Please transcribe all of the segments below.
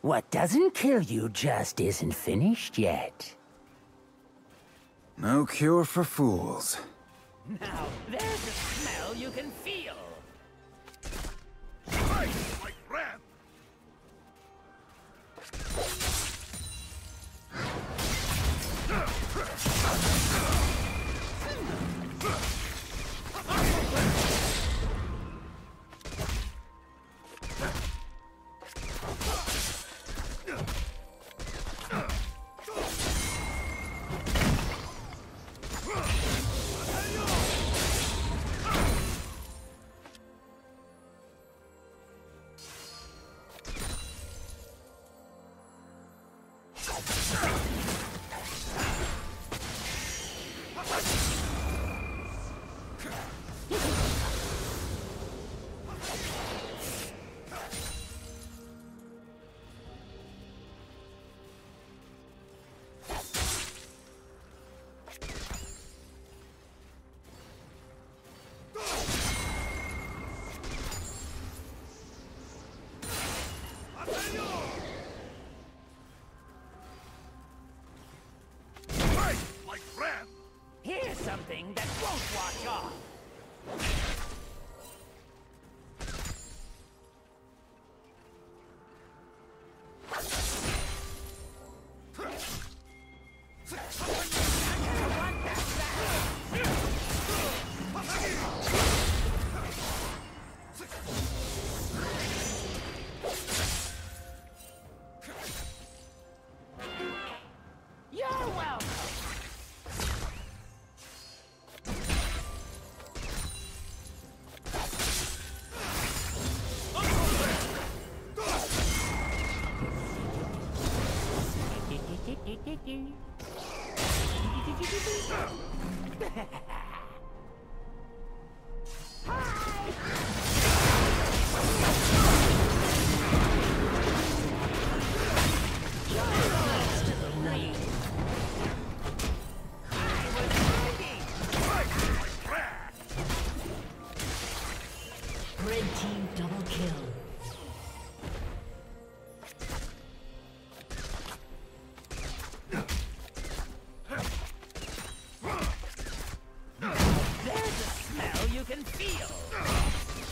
What doesn't kill you just isn't finished yet. No cure for fools. Now, there's a smell you can feel! Fight like rats! Something that won't watch off. There's a smell you can feel!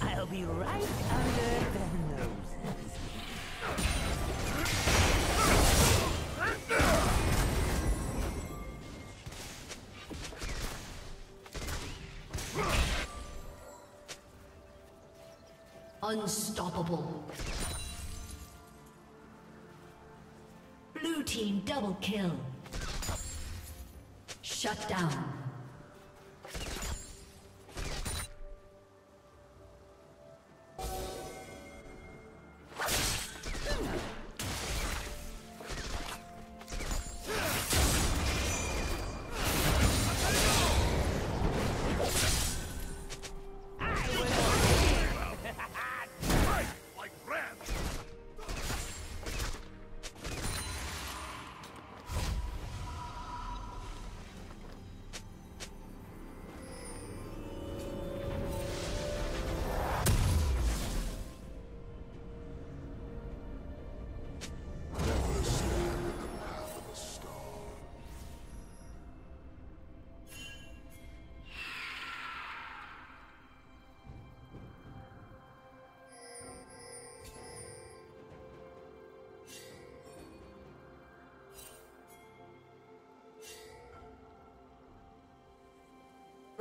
I'll be right under their noses. Unstoppable. Blue team double kill. Shut down.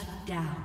Shut down.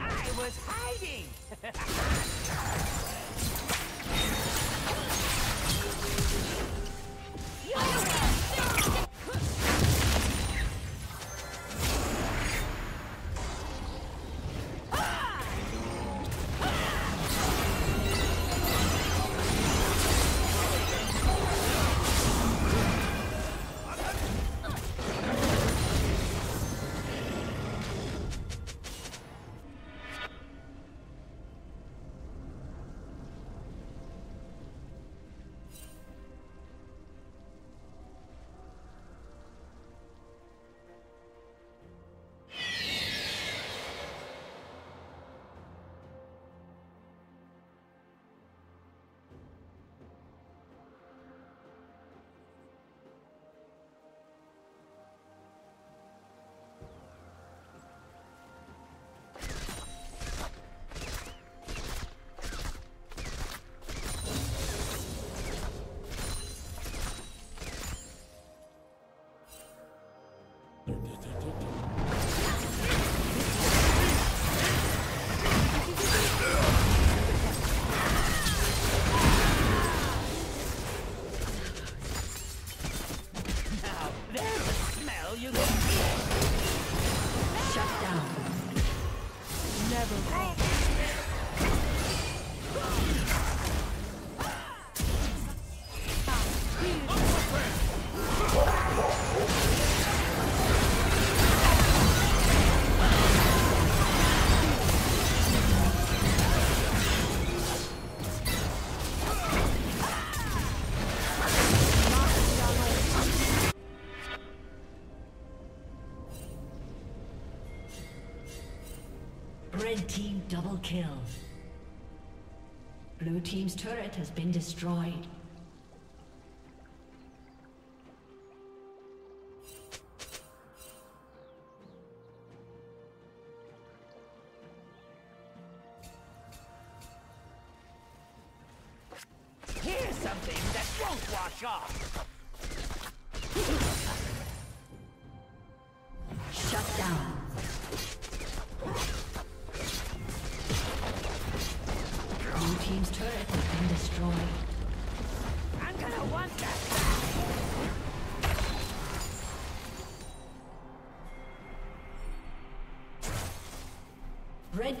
I was hiding! Double kill. Blue team's turret has been destroyed. Here's something that won't wash off. Red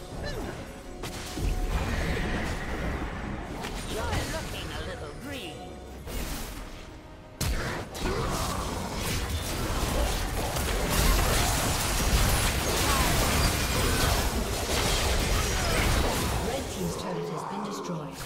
You're looking a little green. Red team's turret has been destroyed.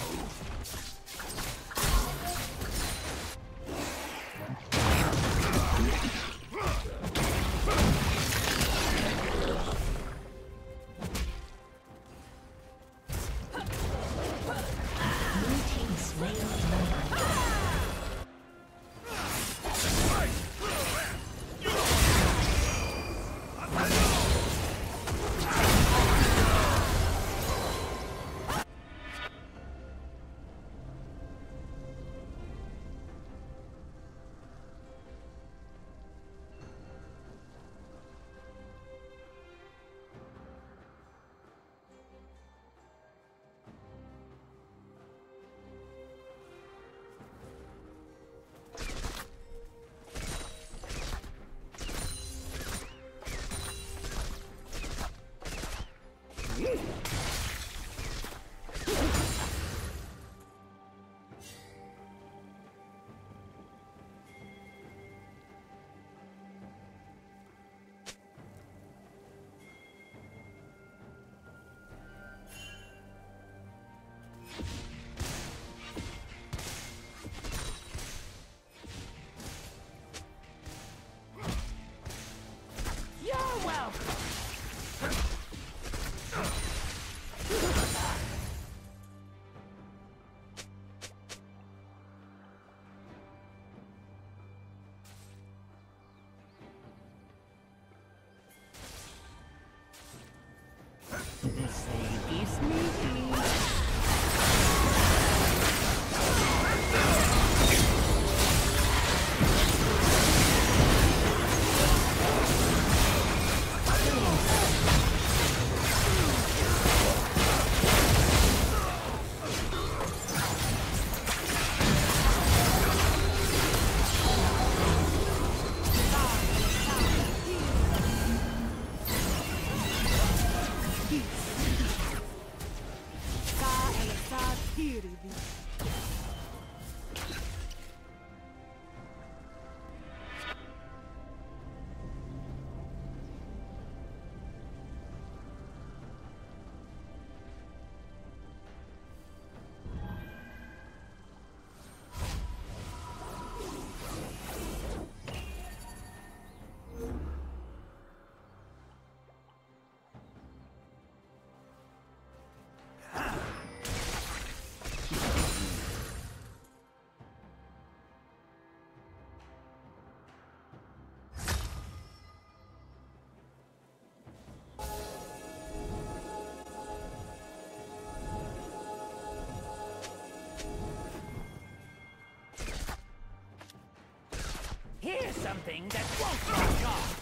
Here's something that won't fuck off.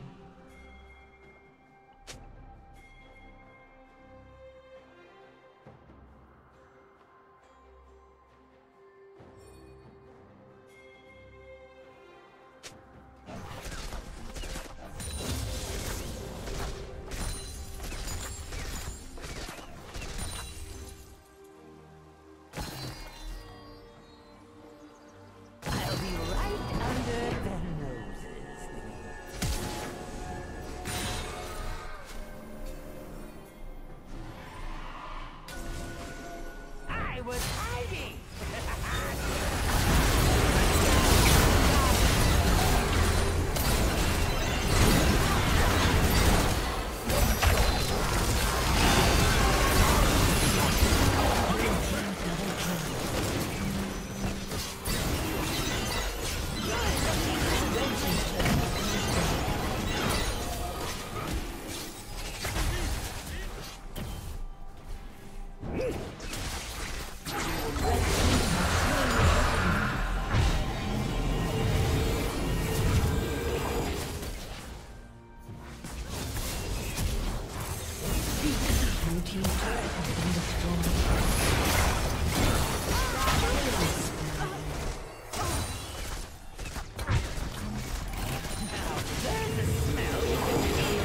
There's a smell.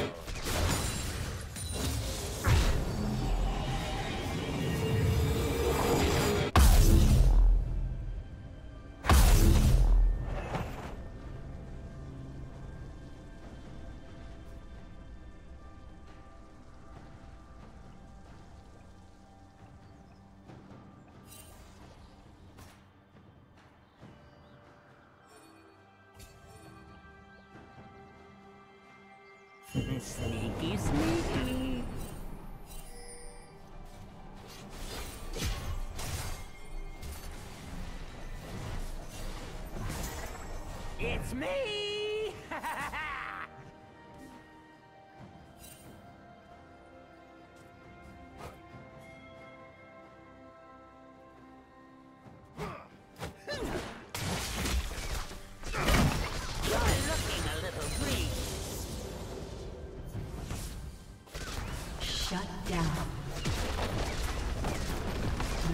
Sneaky, sneaky. It's me! Shut down.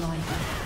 Life.